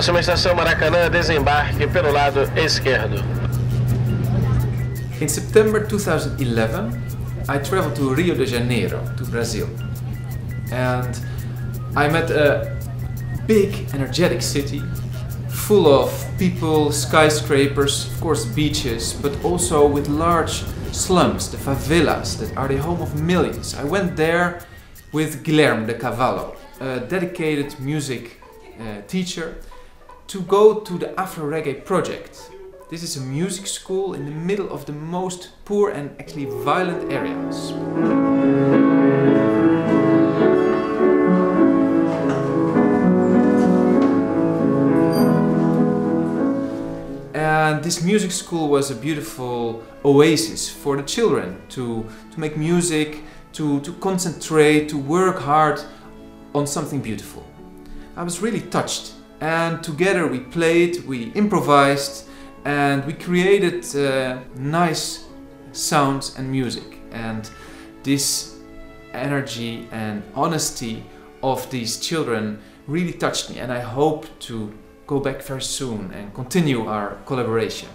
Próxima estação Maracanã, desembarque pelo lado esquerdo. In September 2011, I traveled to Rio de Janeiro, to Brazil, and I met a big, energetic city full of people, skyscrapers, of course beaches, but also with large slums, the favelas, that are the home of millions. I went there with Guilherme de Cavallo, a dedicated music teacher, to go to the Afro Reggae project. This is a music school in the middle of the most poor and actually violent areas. And this music school was a beautiful oasis for the children to make music, to concentrate, to work hard on something beautiful. I was really touched, and together we played, we improvised, and we created nice sounds and music. And this energy and honesty of these children really touched me, and I hope to go back very soon and continue our collaboration.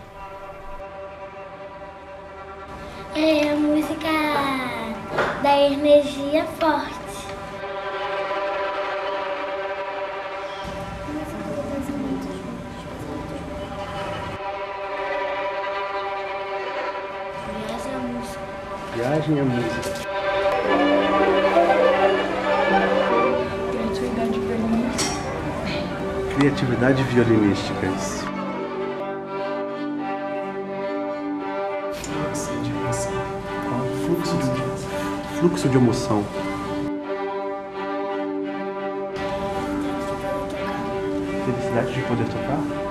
É a música da energia forte. Viagem à música. Criatividade violinística. Criatividade violinística, isso. Fluxo de emoção. Felicidade de poder tocar?